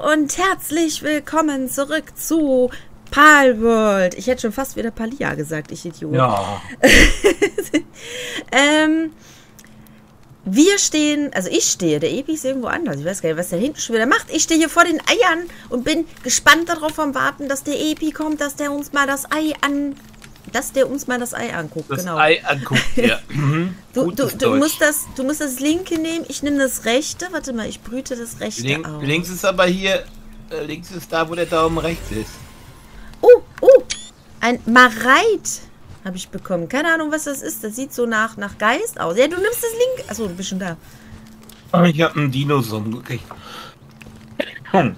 Hallo und herzlich willkommen zurück zu Palworld. Ich hätte schon fast wieder Palia gesagt, ich Idiot. Ja. Wir stehen, also ich stehe, der Epi ist irgendwo anders. Ich weiß gar nicht, was der hinten schon wieder macht. Ich stehe hier vor den Eiern und bin gespannt darauf am Warten, dass der Epi kommt, dass der uns mal das Ei anguckt. Das genau. Ei anguckt, ja. Du musst das linke nehmen, ich nehme das rechte. Warte mal, ich brüte das rechte auf. Links ist aber hier, links ist da, wo der Daumen rechts ist. Oh, ein Mareit habe ich bekommen. Keine Ahnung, was das ist. Das sieht so nach Geist aus. Ja, du nimmst das linke. Achso, du bist schon da. Ich habe einen Dinosum gekriegt.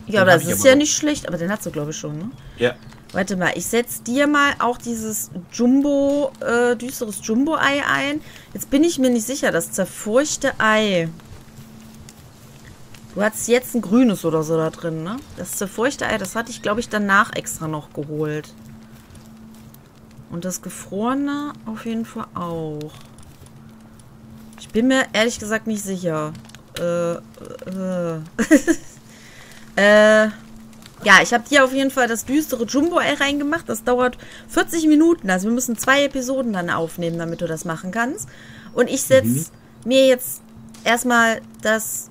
Ja, das ist ja nicht schlecht, aber den hast du, glaube ich, schon, ne? Ja. Warte mal, ich setze dir mal auch dieses Jumbo, düsteres Jumbo-Ei ein. Jetzt bin ich mir nicht sicher, das zerfurchte Ei. Du hattest jetzt ein grünes oder so da drin, ne? Das zerfurchte Ei, das hatte ich, glaube ich, danach extra noch geholt. Und das gefrorene auf jeden Fall auch. Ich bin mir ehrlich gesagt nicht sicher. Ja, ich habe dir auf jeden Fall das düstere Jumbo-Ei reingemacht. Das dauert 40 Minuten. Also wir müssen 2 Episoden dann aufnehmen, damit du das machen kannst. Und ich setze mir jetzt erstmal das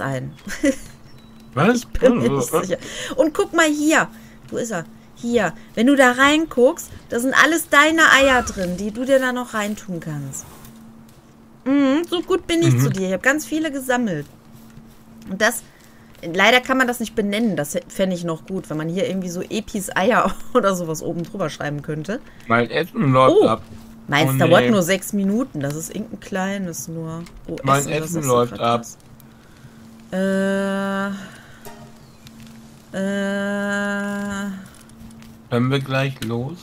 ein. Was? Ich bin mir nicht sicher. Und guck mal hier. Wo ist er? Hier. Wenn du da reinguckst, da sind alles deine Eier drin, die du dir da noch reintun kannst. Mhm, so gut bin ich zu dir. Ich habe ganz viele gesammelt. Und das, leider kann man das nicht benennen, das fände ich noch gut, wenn man hier irgendwie so Epis Eier oder sowas oben drüber schreiben könnte. Mein Essen läuft ab. Meins dauert nur 6 Minuten, das ist irgendein kleines nur. Oh, mein Essen läuft ab. Können wir gleich los?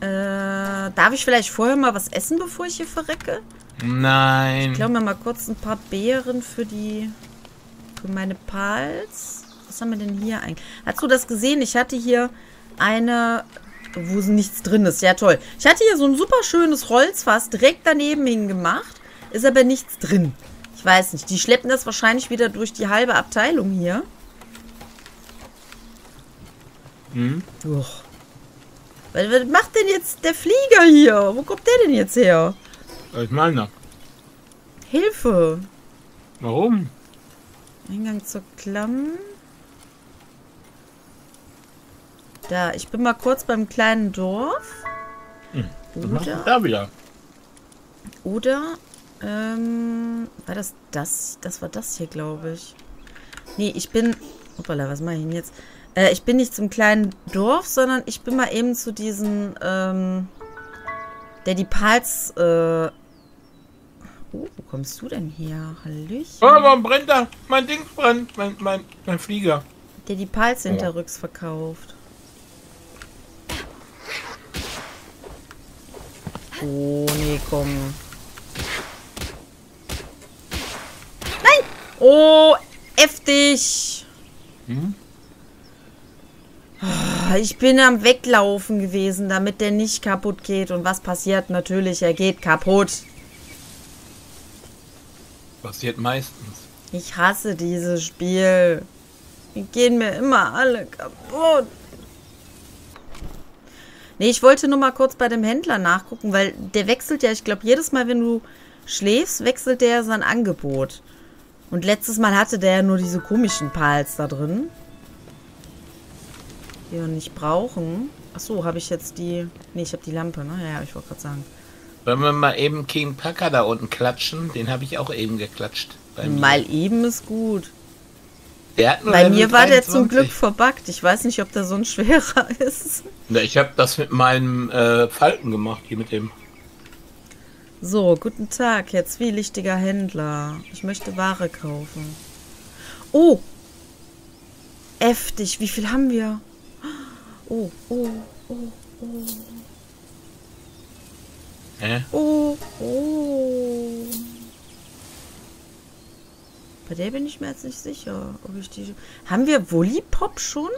Darf ich vielleicht vorher mal was essen, bevor ich hier verrecke? Nein. Ich glaube mir mal kurz ein paar Beeren für die... Für meine Pals. Was haben wir denn hier eigentlich? Hast du das gesehen? Ich hatte hier eine... Wo nichts drin ist. Ja, toll. Ich hatte hier so ein super schönes Holzfass direkt daneben hingemacht. Ist aber nichts drin. Ich weiß nicht. Die schleppen das wahrscheinlich wieder durch die halbe Abteilung hier. Hm? Uch. Was macht denn jetzt der Flieger hier? Wo kommt der denn jetzt her? Das ist meiner. Hilfe. Warum? Eingang zur Klamm. Da, ich bin mal kurz beim kleinen Dorf. Oder, da wieder. Oder, war das? Das war das hier, glaube ich. Nee, ich bin... Hoppala, was mache ich denn jetzt? Ich bin nicht zum kleinen Dorf, sondern ich bin mal eben zu diesen, der die Pals, Oh, wo kommst du denn her? Hallöchen. Oh, warum brennt da? Mein Ding brennt. Mein Flieger. Der die Pals hinterrücks verkauft. Oh, nee, komm. Nein! Oh, heftig! Hm? Ich bin am Weglaufen gewesen, damit der nicht kaputt geht. Und was passiert? Natürlich, er geht kaputt. Passiert meistens. Ich hasse dieses Spiel. Die gehen mir immer alle kaputt. Nee, ich wollte nur mal kurz bei dem Händler nachgucken, weil der wechselt ja, ich glaube, jedes Mal, wenn du schläfst, wechselt der sein Angebot. Und letztes Mal hatte der ja nur diese komischen Pals da drin. Die wir nicht brauchen. Achso, habe ich jetzt die... Nee, ich habe die Lampe, ne? Ja, ich wollte gerade sagen. Wollen wir mal eben King Packer da unten klatschen? Den habe ich auch eben geklatscht. Mal eben ist gut. Der hat nur bei mir war der zum Glück verbuggt. Ich weiß nicht, ob der so ein schwerer ist. Na, ich habe das mit meinem Falken gemacht, hier mit dem. So, guten Tag, Herr zwielichtiger Händler. Ich möchte Ware kaufen. Oh! Heftig, wie viel haben wir? Oh. Oh. Bei der bin ich mir jetzt nicht sicher, ob ich die... Haben wir Wollipop schon?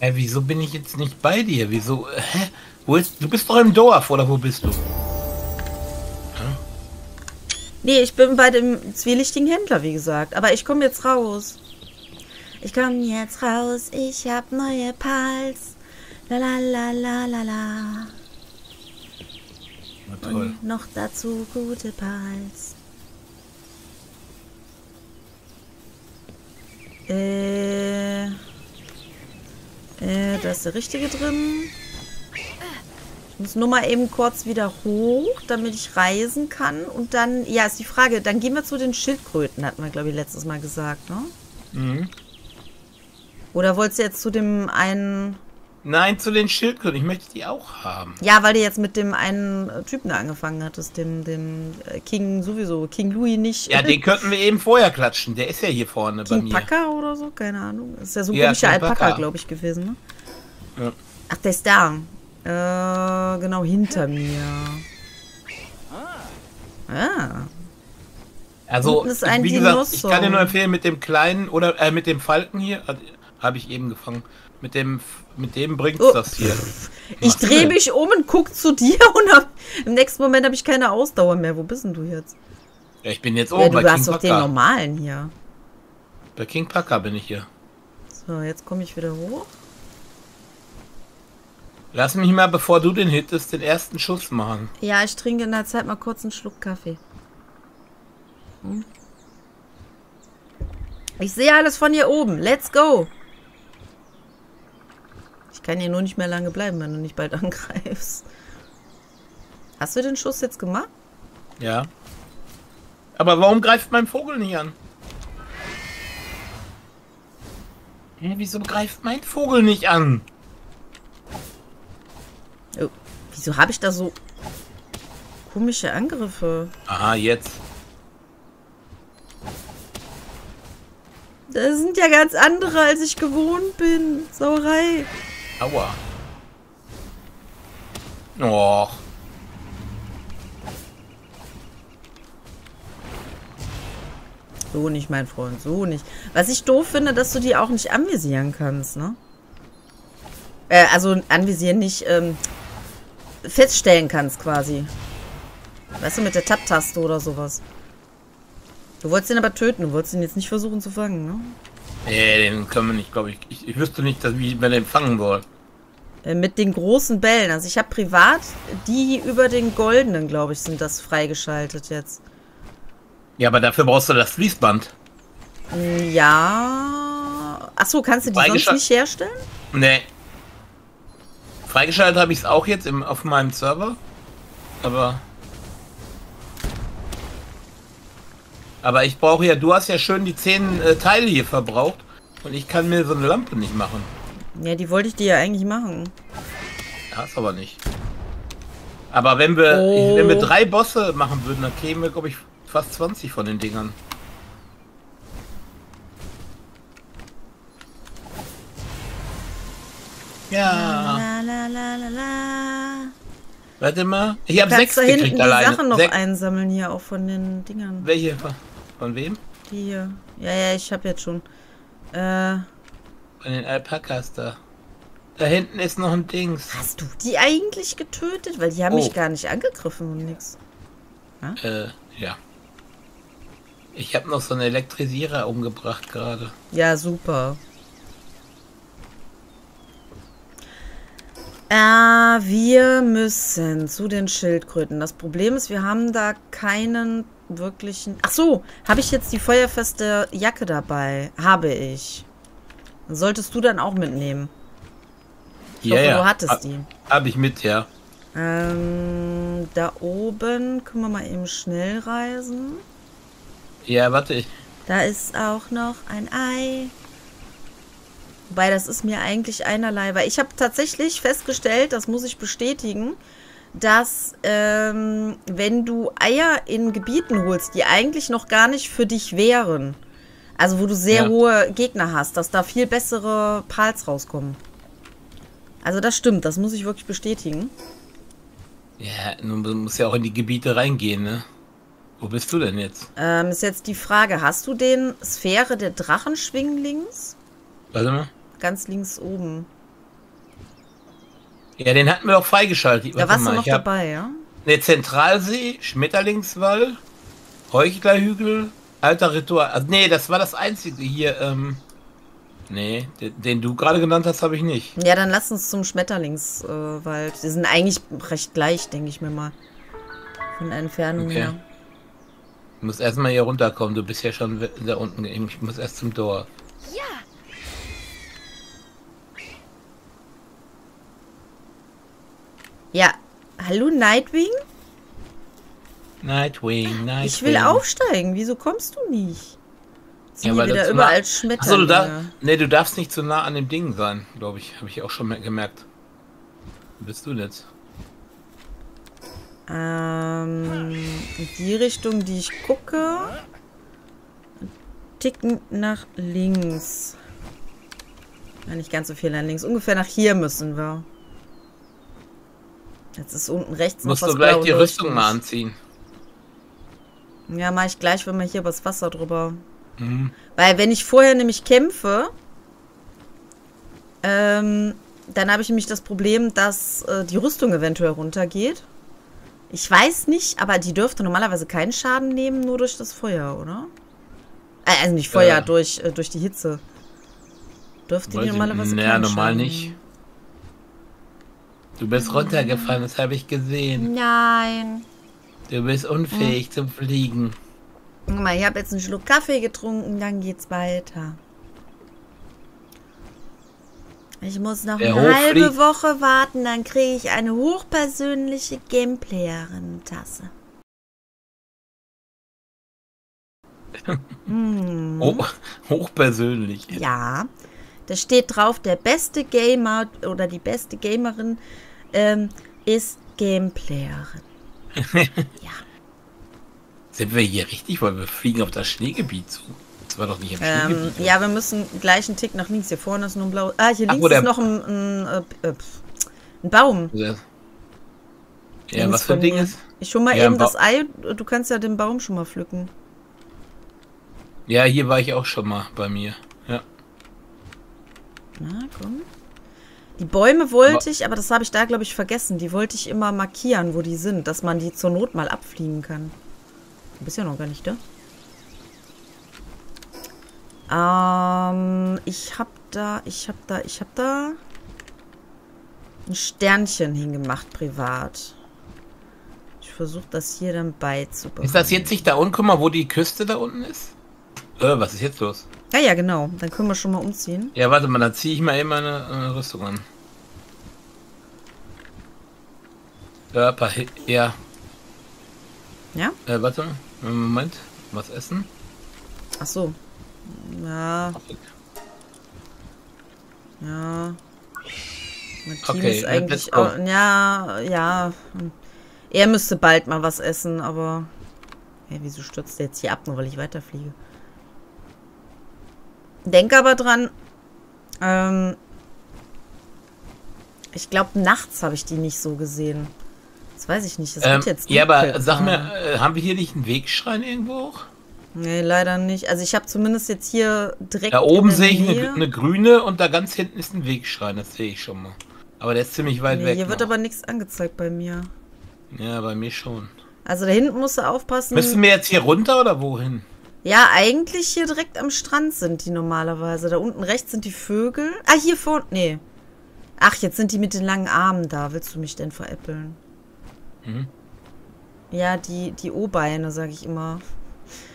Wieso bin ich jetzt nicht bei dir? Wieso? Hä? Wo ist... Du bist doch im Dorf, oder wo bist du? Nee, ich bin bei dem zwielichtigen Händler, wie gesagt. Aber ich komme jetzt raus. Ich komme jetzt raus. Ich hab neue Pals. La la la la la la. Na toll. Und noch dazu gute Pals. Da ist der richtige drin. Ich muss nur mal eben kurz wieder hoch, damit ich reisen kann. Und dann, ja, ist die Frage, dann gehen wir zu den Schildkröten, hatten wir, glaube ich, letztes Mal gesagt, ne? Mhm. Oder wolltest du jetzt zu dem einen... Nein, zu den Schildkröten, ich möchte die auch haben. Ja, weil du jetzt mit dem einen Typen da angefangen hattest, dem King sowieso, King Louis nicht. Ja, den könnten wir eben vorher klatschen, der ist ja hier vorne King bei mir. Alpaka oder so, keine Ahnung. Das ist ja so ein komischer Alpaka, glaube ich, gewesen, ne? Ja. Ach, der ist da. Genau, hinter mir. Ah. Also, ist ein wie gesagt, ich kann dir nur empfehlen, mit dem kleinen, oder mit dem Falken hier, habe ich eben gefangen, mit dem bringt's das hier. Ich drehe mich um und guck zu dir und im nächsten Moment habe ich keine Ausdauer mehr. Wo bist denn du jetzt? Ja, ich bin jetzt oben bei King Paka. Du hast doch den normalen hier. Bei King Paka bin ich hier. So, jetzt komme ich wieder hoch. Lass mich mal, bevor du den hittest, den ersten Schuss machen. Ja, ich trinke in der Zeit mal kurz einen Schluck Kaffee. Hm. Ich sehe alles von hier oben. Let's go! Ich kann hier nur nicht mehr lange bleiben, wenn du nicht bald angreifst. Hast du den Schuss jetzt gemacht? Ja. Aber warum greift mein Vogel nicht an? Hä, wieso greift mein Vogel nicht an? Oh, wieso habe ich da so komische Angriffe? Aha, jetzt. Das sind ja ganz andere, als ich gewohnt bin. Sauerei. Aua. Och. So nicht, mein Freund, so nicht. Was ich doof finde, dass du die auch nicht anvisieren kannst, ne? Also anvisieren nicht, feststellen kannst quasi. Weißt du, mit der Tab-Taste oder sowas. Du wolltest ihn aber töten, du wolltest ihn jetzt nicht versuchen zu fangen, ne? Nee, den können wir nicht, glaube ich. Ich wüsste nicht, wie man den fangen soll. Mit den großen Bällen. Also ich habe privat die über den goldenen, glaube ich, sind das freigeschaltet jetzt. Ja, aber dafür brauchst du das Fließband. Ja. Achso, kannst du die sonst nicht herstellen? Nee. Freigeschaltet habe ich es auch jetzt auf meinem Server. Aber ich brauche ja, du hast ja schön die 10 Teile hier verbraucht und ich kann mir so eine Lampe nicht machen. Ja, die wollte ich dir ja eigentlich machen. Hast aber nicht. Aber wenn wir 3 Bosse machen würden, dann kämen wir, glaube ich, fast 20 von den Dingern. Ja. La, la, la, la, la. Warte mal. Ich habe 6 gekriegt alleine. Du kannst da hinten die Sachen noch einsammeln hier, auch von den Dingern. Welche? Von wem? Die hier. Ja, ich habe jetzt schon. Von den Alpakas da. Da hinten ist noch ein Dings. Hast du die eigentlich getötet? Weil die haben mich gar nicht angegriffen und nix. Ja. Ich habe noch so einen Elektrisierer umgebracht gerade. Ja, super. Wir müssen zu den Schildkröten. Das Problem ist, wir haben da keinen wirklichen... Ach so, habe ich jetzt die feuerfeste Jacke dabei? Habe ich. Dann solltest du dann auch mitnehmen. Ich hoffe, du hattest die. Habe ich mit, ja. Da oben können wir mal eben schnell reisen. Ja, warte ich. Da ist auch noch ein Ei. Wobei, das ist mir eigentlich einerlei, weil ich habe tatsächlich festgestellt, das muss ich bestätigen, dass wenn du Eier in Gebieten holst, die eigentlich noch gar nicht für dich wären, also wo du sehr hohe Gegner hast, dass da viel bessere Pals rauskommen. Also das stimmt, das muss ich wirklich bestätigen. Ja, nun musst ja auch in die Gebiete reingehen, ne? Wo bist du denn jetzt? Ist jetzt die Frage, hast du den Sphäre der Drachenschwingen links? Warte mal. Ganz links oben. Ja, den hatten wir doch freigeschaltet. Da warst du noch dabei, ja? Ne, Zentralsee, Schmetterlingswall, Heuchlerhügel, alter Ritual. Also, nee, das war das einzige hier. Nee, den du gerade genannt hast, habe ich nicht. Ja, dann lass uns zum Schmetterlingswald. Die sind eigentlich recht gleich, denke ich mir mal. Von der Entfernung her. Du musst erstmal hier runterkommen. Du bist ja schon da unten. Ich muss erst zum Tor. Ja. Ja. Hallo, Nightwing? Nightwing. Ich will aufsteigen. Wieso kommst du nicht? Ja, weil wieder überall Schmetterlinge. Achso, du darfst nicht zu nah an dem Ding sein, glaube ich. Habe ich auch schon gemerkt. Wo bist du jetzt? In die Richtung, die ich gucke. Ticken nach links. Ja, nicht ganz so viel nach links. Ungefähr nach hier müssen wir. Jetzt ist unten rechts noch was. Musst du gleich die Rüstung mal anziehen. Ja, mache ich gleich, wenn wir hier übers Wasser drüber... Mhm. Weil wenn ich vorher nämlich kämpfe, dann habe ich nämlich das Problem, dass die Rüstung eventuell runtergeht. Ich weiß nicht, aber die dürfte normalerweise keinen Schaden nehmen, nur durch das Feuer, oder? Also nicht Feuer, durch die Hitze. Dürfte die normalerweise keinen Schaden nehmen. Normal nicht. Du bist runtergefallen, das habe ich gesehen. Nein. Du bist unfähig zum Fliegen. Guck mal, ich habe jetzt einen Schluck Kaffee getrunken, dann geht's weiter. Ich muss noch eine halbe Woche warten, dann kriege ich eine hochpersönliche Gameplayerin-Tasse. Mm. Hochpersönlich? Ja, da steht drauf, der beste Gamer oder die beste Gamerin ist Gameplayerin. Ja. Sind wir hier richtig? Weil wir fliegen auf das Schneegebiet zu. Das war doch nicht im Schneegebiet. Ja, wir müssen gleich einen Tick nach links. Hier vorne ist nur ein blaues... Ah, hier links ist noch ein Baum. Ja, links was für ein Ding ist? Ich schon mal eben das Ei. Du kannst ja den Baum schon mal pflücken. Ja, hier war ich auch schon mal bei mir. Ja. Na, komm. Die Bäume wollte ich, aber das habe ich da, glaube ich, vergessen. Die wollte ich immer markieren, wo die sind, dass man die zur Not mal abfliegen kann. Du bist ja noch gar nicht da. Ich hab da ein Sternchen hingemacht, privat. Ich versuche das hier dann beizubehalten. Ist das jetzt nicht da unten? Guck mal, wo die Küste da unten ist? Was ist jetzt los? Ja, ja, genau. Dann können wir schon mal umziehen. Ja, warte mal, dann ziehe ich mal eben meine Rüstung an. Ja. Ja? Warte, Moment, was essen? Ach so. Ja. Ja. Mein Team ist eigentlich auch. Ja. Er müsste bald mal was essen, aber. Hey, wieso stürzt er jetzt hier ab, nur weil ich weiterfliege? Denk aber dran. Ich glaube, nachts habe ich die nicht so gesehen. Das weiß ich nicht, das wird jetzt dunkel. Ja, aber sag mir, haben wir hier nicht einen Wegschrein irgendwo? Nee, leider nicht. Also ich habe zumindest jetzt hier direkt... Da oben sehe ich eine grüne und da ganz hinten ist ein Wegschrein, das sehe ich schon mal. Aber der ist ziemlich weit weg. Hier wird aber nichts angezeigt bei mir. Ja, bei mir schon. Also da hinten musst du aufpassen. Müssen wir jetzt hier runter oder wohin? Ja, eigentlich hier direkt am Strand sind die normalerweise. Da unten rechts sind die Vögel. Ah, hier vorne... Nee. Ach, jetzt sind die mit den langen Armen da. Willst du mich denn veräppeln? Ja, die O-Beine, sag ich immer.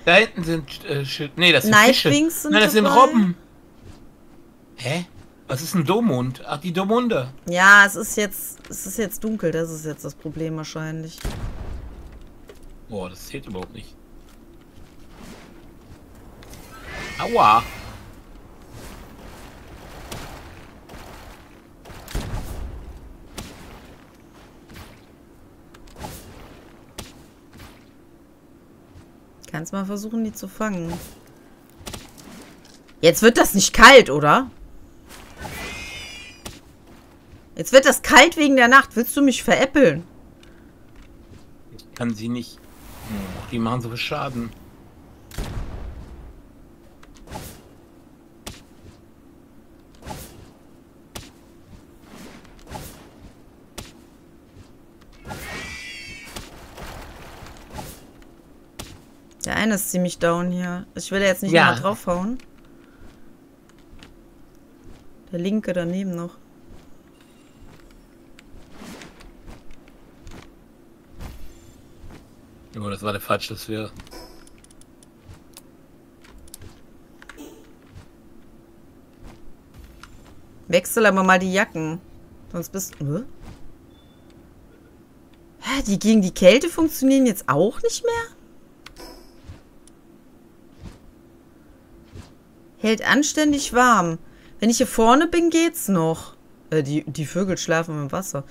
Da hinten sind das sind Nightwings. Nein, das sind Robben. Hä? Was ist ein Domhund? Ach, die Domhunde. Ja, es ist jetzt dunkel, das ist jetzt das Problem wahrscheinlich. Boah, das zählt überhaupt nicht. Aua. Kannst mal versuchen, die zu fangen. Jetzt wird das nicht kalt, oder? Jetzt wird das kalt wegen der Nacht. Willst du mich veräppeln? Ich kann sie nicht. Die machen so viel Schaden. eine ist ziemlich down hier. Ich will ja jetzt nicht nochmal draufhauen. Der linke daneben noch. Oh, das war eine falsche Sphäre. Wechsel aber mal die Jacken. Sonst bist du... Hä? Die gegen die Kälte funktionieren jetzt auch nicht mehr? Hält anständig warm. Wenn ich hier vorne bin, geht's noch. Die Vögel schlafen im Wasser.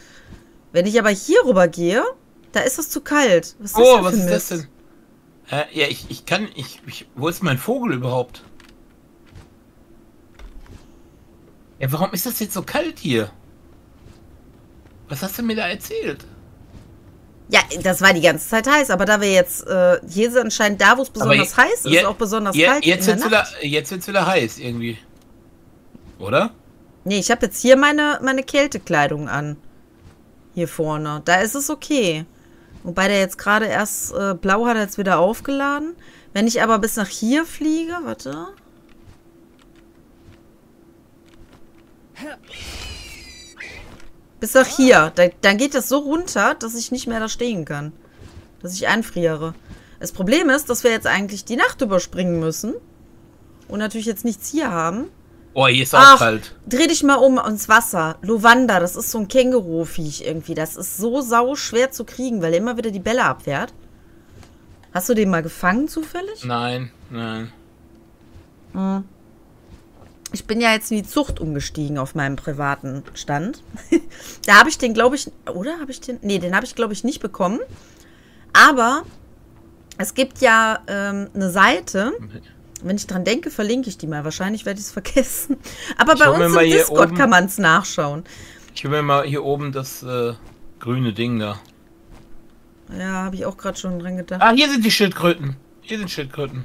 Wenn ich aber hier rüber gehe... Da ist es zu kalt. Was ist das was ist das denn? Ja, ich kann... wo ist mein Vogel überhaupt? Ja, warum ist das jetzt so kalt hier? Was hast du mir da erzählt? Ja, das war die ganze Zeit heiß, aber da wir jetzt... hier ist anscheinend da, wo es besonders heiß ist, auch besonders kalt jetzt in der Nacht. Jetzt wird es wieder heiß irgendwie. Oder? Nee, ich habe jetzt hier meine Kältekleidung an. Hier vorne. Da ist es okay. Wobei der jetzt gerade erst blau hat er jetzt wieder aufgeladen. Wenn ich aber bis nach hier fliege, warte. Bis nach hier. Dann geht das so runter, dass ich nicht mehr da stehen kann. Dass ich einfriere. Das Problem ist, dass wir jetzt eigentlich die Nacht überspringen müssen. Und natürlich jetzt nichts hier haben. Oh, hier ist auch kalt. Dreh dich mal um ins Wasser. Lovanda, das ist so ein Känguru-Viech irgendwie. Das ist so sauschwer zu kriegen, weil er immer wieder die Bälle abwehrt. Hast du den mal gefangen zufällig? Nein. Hm. Ich bin ja jetzt in die Zucht umgestiegen auf meinem privaten Stand. Da habe ich den, glaube ich... Oder habe ich den... Nee, den habe ich, glaube ich, nicht bekommen. Aber es gibt ja eine Seite... Wenn ich dran denke, verlinke ich die mal. Wahrscheinlich werde ich es vergessen. Aber bei uns im Discord kann man es nachschauen. Ich will mir mal hier oben das grüne Ding da. Ja, habe ich auch gerade schon dran gedacht. Ah, hier sind die Schildkröten. Hier sind Schildkröten.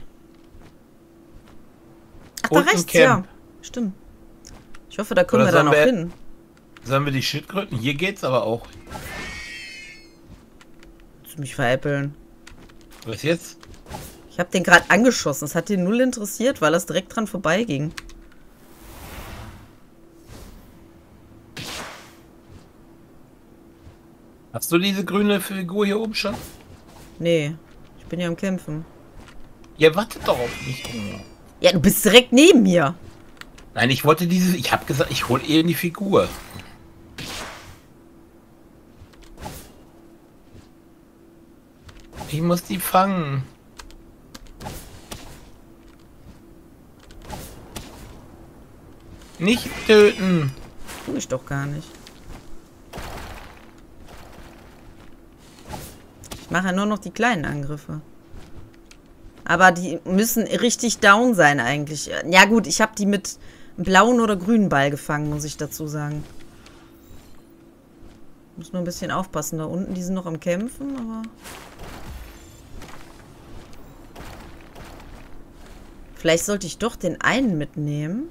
Ach, da rechts, ja. Stimmt. Ich hoffe, da kommen wir dann auch hin. Sollen wir die Schildkröten? Hier geht's aber auch. Willst du mich veräppeln? Was jetzt? Ich habe den gerade angeschossen. Das hat den null interessiert, weil das direkt dran vorbeiging. Hast du diese grüne Figur hier oben schon? Nee, ich bin ja am Kämpfen. Ja, wartet doch auf mich. Ja, du bist direkt neben mir. Nein, ich wollte diese... Ich habe gesagt, ich hole eben die Figur. Ich muss die fangen. Nicht töten! Tue ich doch gar nicht. Ich mache ja nur noch die kleinen Angriffe. Aber die müssen richtig down sein eigentlich. Ja gut, ich habe die mit blauen oder grünen Ball gefangen, muss ich dazu sagen. Muss nur ein bisschen aufpassen. Da unten, die sind noch am Kämpfen, aber... Vielleicht sollte ich doch den einen mitnehmen.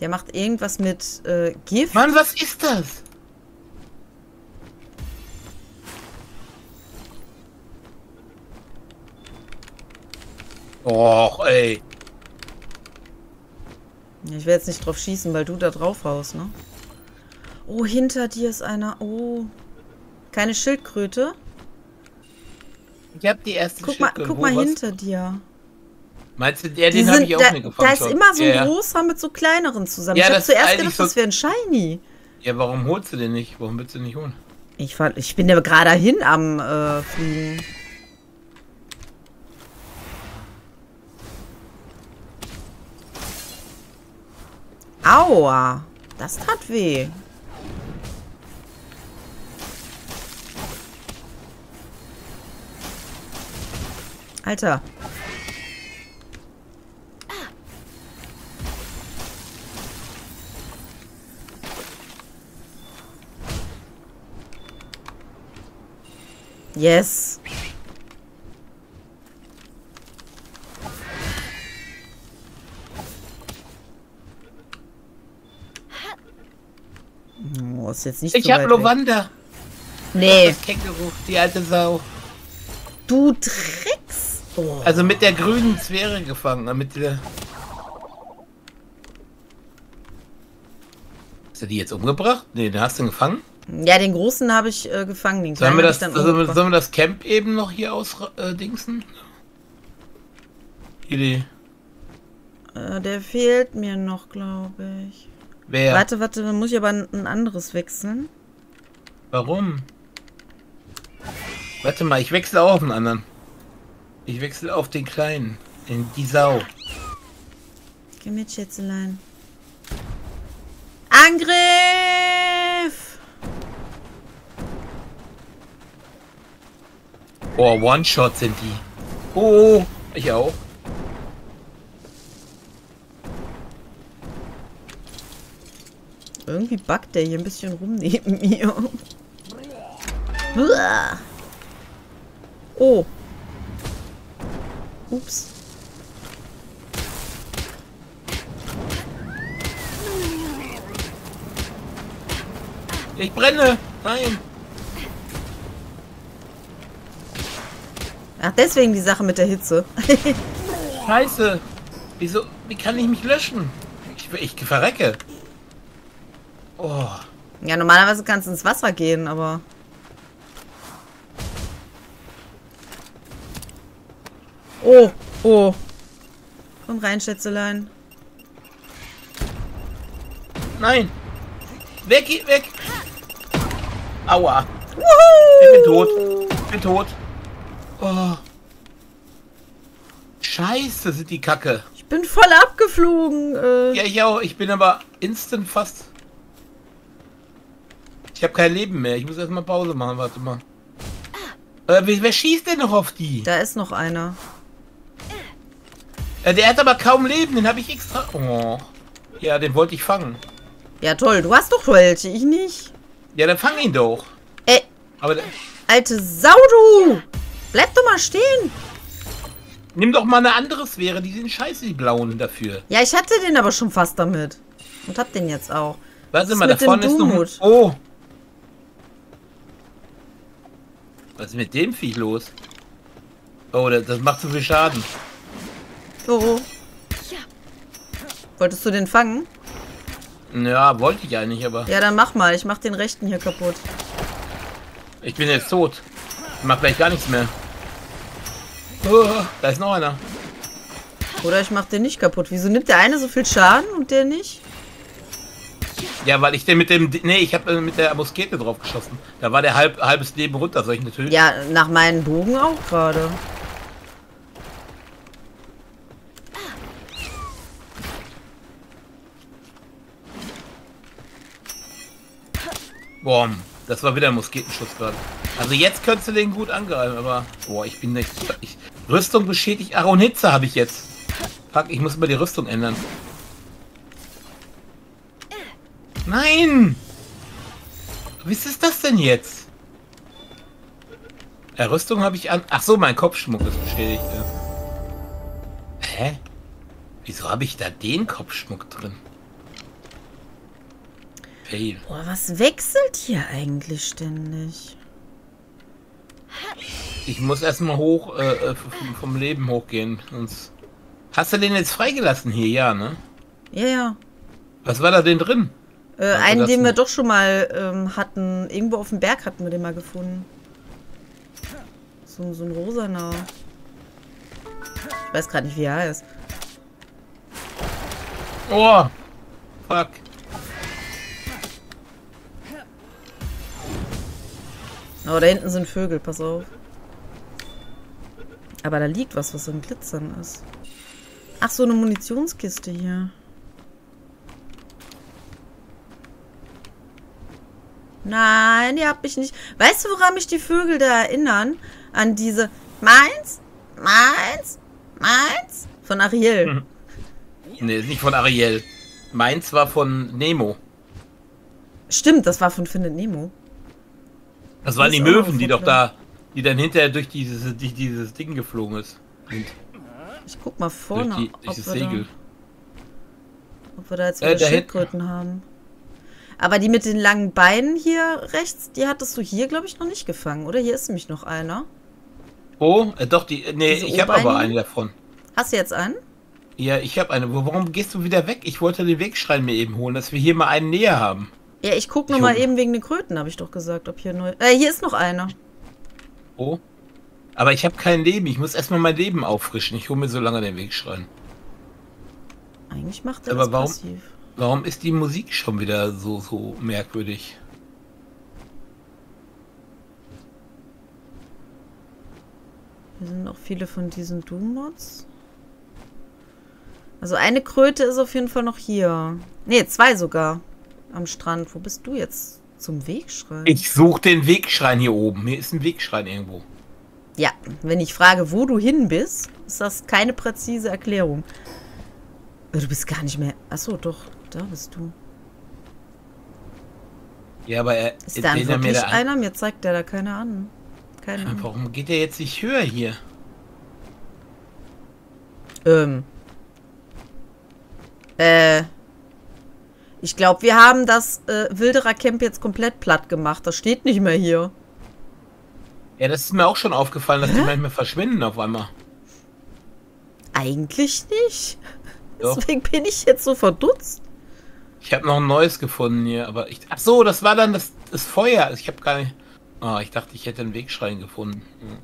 Der macht irgendwas mit Gift. Mann, was ist das? Och, ey. Ich will jetzt nicht drauf schießen, weil du da drauf haust, ne? Oh, hinter dir ist einer. Oh. Keine Schildkröte? Ich hab die erste Schildkröte. Guck mal hinter dir. Meinst du, den habe ich auch nicht gefangen? Da ist immer so ein großer mit so kleineren zusammen. Ja, ich habe zuerst gedacht, das wäre ein Shiny. Ja, warum holst du den nicht? Warum willst du den nicht holen? Ich bin ja gerade hin am Fliegen. Aua, das tat weh. Alter. Yes. Oh, ist jetzt nicht so weit weg. Ich hab Lovanda. Nee. Das Känguru, die alte Sau. Du Dreck. Also mit der grünen Sphäre gefangen, damit wir... Hast du die jetzt umgebracht? Ne, den hast du gefangen? Ja, den großen habe ich gefangen. Den kleinen sollen wir das Camp eben noch hier ausdingsen? Idee. Der fehlt mir noch, glaube ich. Wer? Warte, warte, dann muss ich aber ein anderes wechseln. Warum? Warte mal, ich wechsle auch auf einen anderen. Ich wechsle auf den Kleinen. In die Sau. Geh mit, Schätzelein. Angriff! Oh, One-Shot sind die. Oh, ich auch. Irgendwie backt der hier ein bisschen rum neben mir. Oh. Ups. Ich brenne! Nein! Ach, deswegen die Sache mit der Hitze. Scheiße! Wieso? Wie kann ich mich löschen? Ich verrecke. Oh. Ja, normalerweise kannst du ins Wasser gehen, aber... Oh, oh. Komm rein, Schätzelein. Nein. Weg, weg. Aua. Woohoo. Ich bin tot. Ich bin tot. Oh. Scheiße, sind die Kacke. Ich bin voll abgeflogen. Ja, ich auch. Ich bin aber instant fast... Ich habe kein Leben mehr. Ich muss erstmal Pause machen. Warte mal. Wer schießt denn noch auf die? Da ist noch einer. Der hat aber kaum Leben. Den habe ich extra... Oh. Ja, den wollte ich fangen. Ja, toll. Du hast doch welche. Ich nicht. Ja, dann fang ihn doch. Ey. Aber alte Sau, du. Bleib doch mal stehen. Nimm doch mal eine andere Sphäre. Die sind scheiße, die blauen dafür. Ja, ich hatte den aber schon fast damit. Und hab den jetzt auch. Warte mal, da vorne ist noch... Oh. Was ist mit dem Viech los? Oh, das macht so viel Schaden. Oh. Wolltest du den fangen? Ja, wollte ich eigentlich, aber... Ja, dann mach mal. Ich mach den rechten hier kaputt. Ich bin jetzt tot. Ich mach gleich gar nichts mehr. Oh, da ist noch einer. Oder ich mach den nicht kaputt. Wieso nimmt der eine so viel Schaden und der nicht? Ja, weil ich den mit dem... Nee, ich habe mit der Muskete drauf geschossen. Da war der halbes Leben runter, soll ich natürlich... Ja, nach meinen Bogen auch gerade. Boah, das war wieder ein Musketenschuss gerade. Also jetzt könntest du den gut angreifen, aber... Boah, ich bin nicht... Rüstung beschädigt... Ach, und Hitze habe ich jetzt. Fuck, ich muss immer die Rüstung ändern. Nein! Was ist das denn jetzt? Rüstung habe ich an... Ach so, mein Kopfschmuck ist beschädigt. Ja. Hä? Wieso habe ich da den Kopfschmuck drin? Fail. Boah, was wechselt hier eigentlich ständig? Ich muss erstmal hoch, vom Leben hochgehen. Sonst... Hast du den jetzt freigelassen hier? Ja, ne? Ja, ja. Was war da denn drin? Einen, den wir doch schon mal hatten. Irgendwo auf dem Berg hatten wir den mal gefunden. So ein rosaner. Ich weiß gerade nicht, wie er heißt. Oh! Fuck. Oh, da hinten sind Vögel, pass auf. Aber da liegt was, was so ein Glitzern ist. Ach, so eine Munitionskiste hier. Nein, ihr habt mich nicht... Weißt du, woran mich die Vögel da erinnern? An diese... Meins? Meins? Meins? Von Ariel. Nee, ist nicht von Ariel. Meins war von Nemo. Stimmt, das war von Findet Nemo. Das waren die Möwen, die doch da... Die dann hinterher durch dieses Ding geflogen ist. Und ich guck mal vorne, ob wir da jetzt wieder Schildkröten haben. Aber die mit den langen Beinen hier rechts, die hattest du hier, glaube ich, noch nicht gefangen, oder? Hier ist nämlich noch einer. Oh, doch, die. Nee, diese ich habe aber eine davon. Hast du jetzt einen? Ja, ich habe eine. Warum gehst du wieder weg? Ich wollte den Wegschrein mir eben holen, dass wir hier mal einen näher haben. Ja, ich guck nur mal eben wegen den Kröten, habe ich doch gesagt, ob hier neu. Hier ist noch eine. Oh. Aber ich habe kein Leben. Ich muss erstmal mein Leben auffrischen. Ich hole mir so lange den Wegschrein. Eigentlich macht er das passiv. Warum ist die Musik schon wieder so merkwürdig? Hier sind auch viele von diesen Doom-Mods. Also eine Kröte ist auf jeden Fall noch hier. Ne, zwei sogar am Strand. Wo bist du jetzt? Zum Wegschrein? Ich suche den Wegschrein hier oben. Hier ist ein Wegschrein irgendwo. Ja, wenn ich frage, wo du hin bist, ist das keine präzise Erklärung. Du bist gar nicht mehr... Achso, doch. Da bist du. Ja, aber er... Ist da wirklich einer? Mir zeigt der da keiner an. Keine Ahnung. Warum geht der jetzt nicht höher hier? Ich glaube, wir haben das Wilderer Camp jetzt komplett platt gemacht. Das steht nicht mehr hier. Ja, das ist mir auch schon aufgefallen, dass die manchmal verschwinden auf einmal. Eigentlich nicht. Deswegen bin ich jetzt so verdutzt. Ich habe noch ein neues gefunden hier, aber ich... Ach so, das war dann das Feuer. Ich habe gar nicht... Ah, ich dachte, ich hätte einen Wegschrein gefunden. Hm.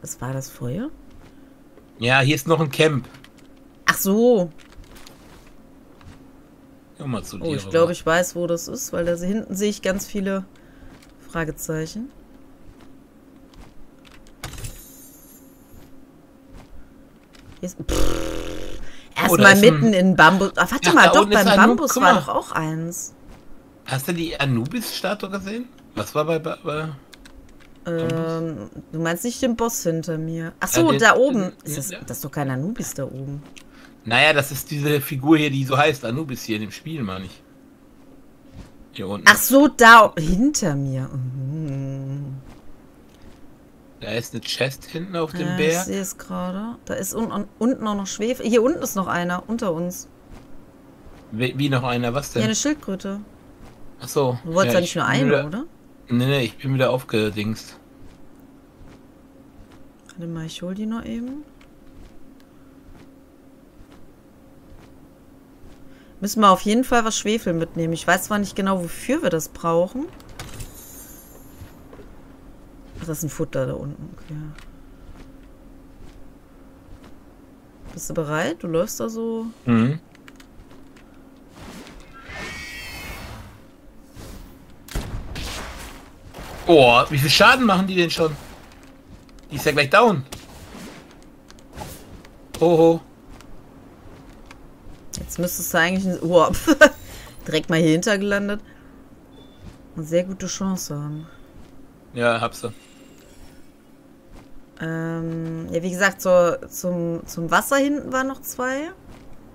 Was war das Feuer? Ja, hier ist noch ein Camp. Ach so. Ja, mal zu dir, ich glaube, ich weiß, wo das ist, weil da hinten sehe ich ganz viele Fragezeichen. Erstmal mitten in Bambus. Ah, warte mal, doch, beim Bambus war doch auch eins. Hast du die Anubis-Statue gesehen? Was war bei du meinst nicht den Boss hinter mir. Achso, da oben. Das ist doch kein Anubis da oben. Naja, das ist diese Figur hier, die so heißt. Anubis hier in dem Spiel, meine ich. Hier unten. Ach so, da hinter mir. Mhm. Da ist eine Chest hinten auf dem Berg. Ich sehe es gerade. Da ist unten auch noch Schwefel. Hier unten ist noch einer, unter uns. Wie noch einer? Was denn? Ja, eine Schildkröte. Ach so. Du wolltest ja nicht nur eine, oder? Nee, ich bin wieder aufgedingst. Warte mal, ich hol die noch eben. Müssen wir auf jeden Fall was Schwefel mitnehmen. Ich weiß zwar nicht genau, wofür wir das brauchen. Das ist ein Futter da unten. Okay. Bist du bereit? Du läufst da so. Mhm. Oh, wie viel Schaden machen die denn schon? Die ist ja gleich down. Oho. Jetzt müsstest du eigentlich... Oh, direkt mal hier hinter gelandet. Eine sehr gute Chance haben. Ja, hab's da. Ja, wie gesagt, zum Wasser hinten waren noch zwei.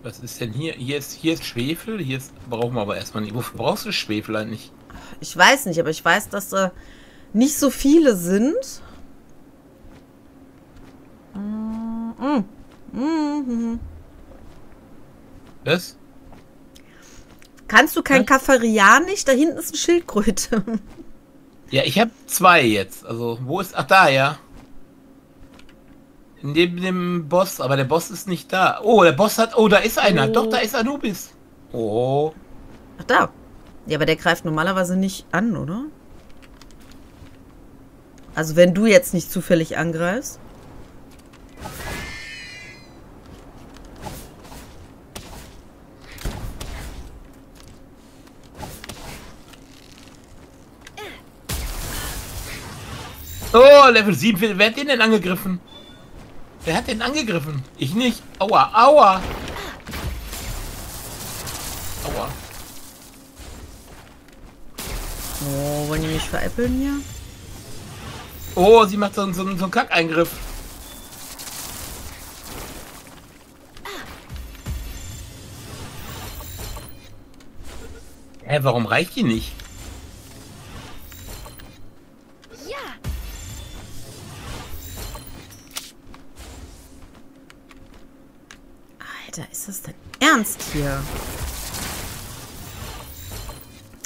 Was ist denn hier? Hier ist Schwefel, brauchen wir aber erstmal nicht. Wofür brauchst du Schwefel eigentlich? Ich weiß nicht, aber ich weiß, dass da nicht so viele sind. Was? Kannst du kein Kaffarian nicht? Da hinten ist eine Schildkröte. Ja, ich habe zwei jetzt. Also, wo ist... Ach, da, ja. Neben dem Boss. Aber der Boss ist nicht da. Oh, der Boss hat... Oh, da ist einer. Oh. Doch, da ist Anubis. Oh. Ach, da. Ja, aber der greift normalerweise nicht an, oder? Also, wenn du jetzt nicht zufällig angreifst. Oh, Level 7. Wer hat den denn angegriffen? Wer hat den angegriffen? Ich nicht. Aua, aua. Aua. Oh, wollen die mich veräppeln hier? Oh, sie macht so einen Kackeingriff. Hä, warum reicht die nicht? Ist das denn ernst hier?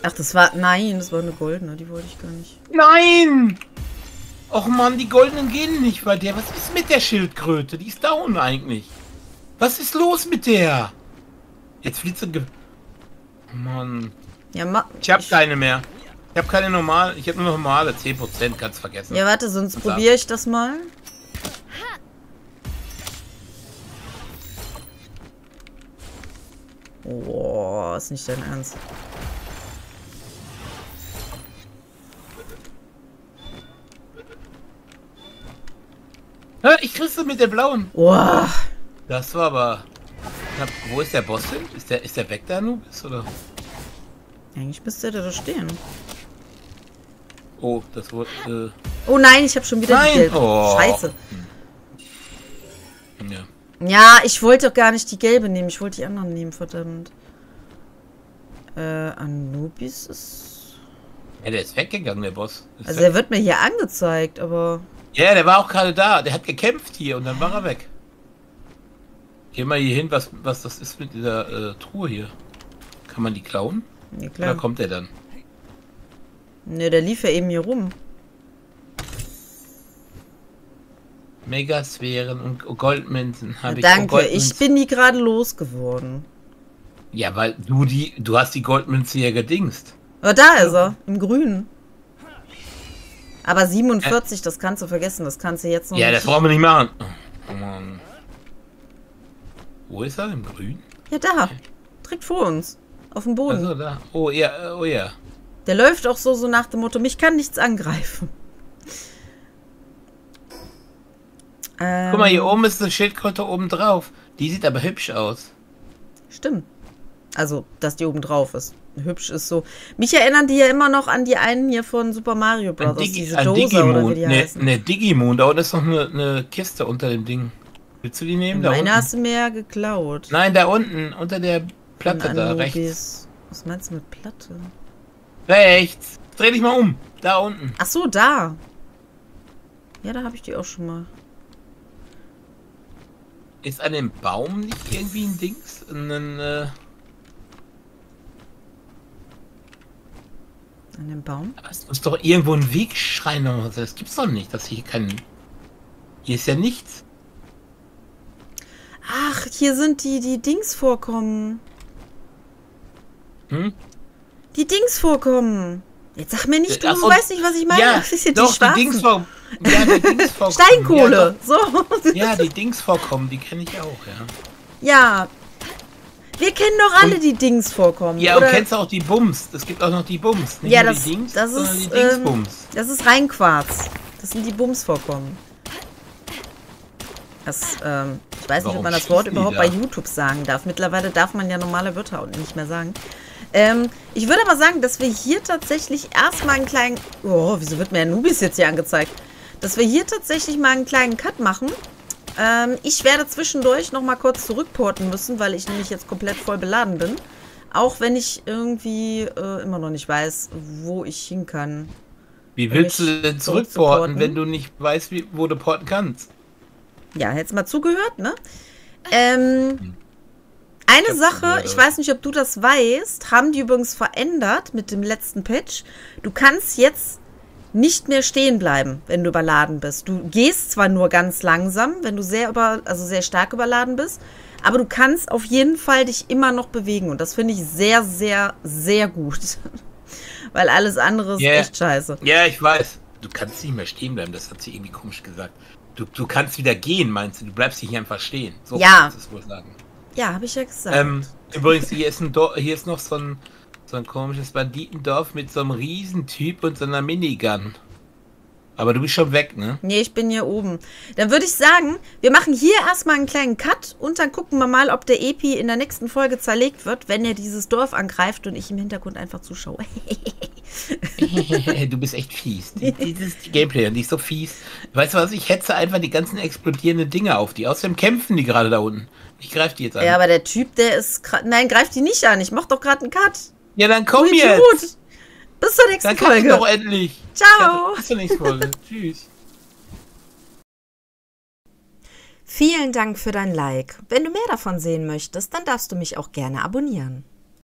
Ach, das war... Nein, das war eine goldene. Die wollte ich gar nicht. Nein! Och man, die goldenen gehen nicht bei der. Was ist mit der Schildkröte? Die ist down eigentlich. Was ist los mit der? Jetzt flieht sie... Mann. Ja, ich hab keine mehr. Ich hab keine normale. Ich hab nur normale 10%. Kannst vergessen. Ja, warte, sonst probiere ich das mal. Boah, ist nicht dein Ernst. Ich kriegste mit der blauen. Boah. Das war aber... Wo ist der Boss hin? Ist der weg, der Anubis, oder? Eigentlich müsste der da stehen. Oh, das wurde... Oh nein, ich habe schon wieder die gelbe. Oh. Scheiße. Ja. Ja, ich wollte doch gar nicht die gelbe nehmen. Ich wollte die anderen nehmen, verdammt. Anubis ist... Ja, der ist weggegangen, der Boss. Also der wird mir hier angezeigt, aber... Ja, der war auch gerade da. Der hat gekämpft hier und dann war er weg. Geh mal hier hin, was das ist mit dieser Truhe hier. Kann man die klauen? Ja, klar. Oder kommt der dann? Ne, der lief ja eben hier rum. Megasphären und Goldmünzen habe ich. Danke, ich bin die gerade losgeworden. Ja, weil du hast die Goldmünze hier gedingst. Aber da ist er, im Grünen. Aber 47, das kannst du vergessen, das kannst du jetzt noch nicht. Ja, das brauchen wir nicht machen. Oh Mann. Wo ist er? Im Grün? Ja, da. Direkt vor uns. Auf dem Boden. Also da. Oh ja, oh ja. Der läuft auch so nach dem Motto, mich kann nichts angreifen. Guck mal, hier oben ist eine Schildkröte oben drauf. Die sieht aber hübsch aus. Stimmt. Also, dass die oben drauf ist. Hübsch ist so. Mich erinnern die ja immer noch an die einen hier von Super Mario Bros. Diese Dose oder wie die heißen. Ne, Digimon. Da unten ist noch eine Kiste unter dem Ding. Willst du die nehmen? Meine hast du mir ja geklaut. Nein, da unten. Unter der Platte da rechts. Was meinst du mit Platte? Rechts. Dreh dich mal um. Da unten. Ach so, da. Ja, da habe ich die auch schon mal. Ist an dem Baum nicht irgendwie ein Dings? An dem Baum? Aber es muss doch irgendwo ein Wegschrein oder so. Das gibt's doch nicht, dass hier kein... Hier ist ja nichts. Ach, hier sind die Dings vorkommen. Hm? Die Dings vorkommen. Jetzt sag mir nicht, du weißt nicht, was ich meine. Ja, das ist hier doch, die Dings vorkommen. Ja, die Dings vorkommen. Steinkohle. Ja, so. Ja, die Dings vorkommen, die kenne ich auch, ja. Ja. Wir kennen doch alle die Dings vorkommen. Ja, oder? Du kennst auch die Bums. Es gibt auch noch die Bums. Nicht ja, das, die Dings, das ist die Dingsbums. Das ist rein Quarz. Das sind die Bums vorkommen. Das, ich weiß nicht, ob man das Wort überhaupt bei YouTube sagen darf. Mittlerweile darf man ja normale Wörter nicht mehr sagen. Ich würde aber sagen, dass wir hier tatsächlich erstmal einen kleinen... Oh, wieso wird mir Anubis jetzt hier angezeigt? Dass wir hier tatsächlich mal einen kleinen Cut machen. Ich werde zwischendurch nochmal kurz zurückporten müssen, weil ich nämlich jetzt komplett voll beladen bin. Auch wenn ich irgendwie immer noch nicht weiß, wo ich hin kann. Wie willst du denn zurückporten, wenn du nicht weißt, wo du porten kannst? Ja, hättest mal zugehört, ne? Eine Sache, ich weiß nicht, ob du das weißt, haben die übrigens verändert mit dem letzten Patch. Du kannst jetzt nicht mehr stehen bleiben, wenn du überladen bist. Du gehst zwar nur ganz langsam, wenn du sehr stark überladen bist, aber du kannst auf jeden Fall dich immer noch bewegen. Und das finde ich sehr, sehr, sehr gut. Weil alles andere ist echt scheiße. Ja, ich weiß. Du kannst nicht mehr stehen bleiben, das hat sie irgendwie komisch gesagt. Du kannst wieder gehen, meinst du? Du bleibst nicht einfach stehen. So kannst du es wohl sagen. Ja, habe ich ja gesagt. Übrigens, hier ist noch so ein komisches Banditendorf mit so einem Riesentyp und so einer Minigun. Aber du bist schon weg, ne? Nee, ich bin hier oben. Dann würde ich sagen, wir machen hier erstmal einen kleinen Cut und dann gucken wir mal, ob der Epi in der nächsten Folge zerlegt wird, wenn er dieses Dorf angreift und ich im Hintergrund einfach zuschaue. Du bist echt fies. Dieses Gameplay, die ist so fies. Weißt du was, ich hetze einfach die ganzen explodierenden Dinger auf die. Außerdem kämpfen die gerade da unten. Ich greife die jetzt an. Ja, aber der Typ, der ist... Nein, greif die nicht an. Ich mach doch gerade einen Cut. Ja, dann komm jetzt. Bis zur nächsten Folge. Dann kann ich doch endlich. Ciao. Bis zur nächsten Folge. Tschüss. Vielen Dank für dein Like. Wenn du mehr davon sehen möchtest, dann darfst du mich auch gerne abonnieren.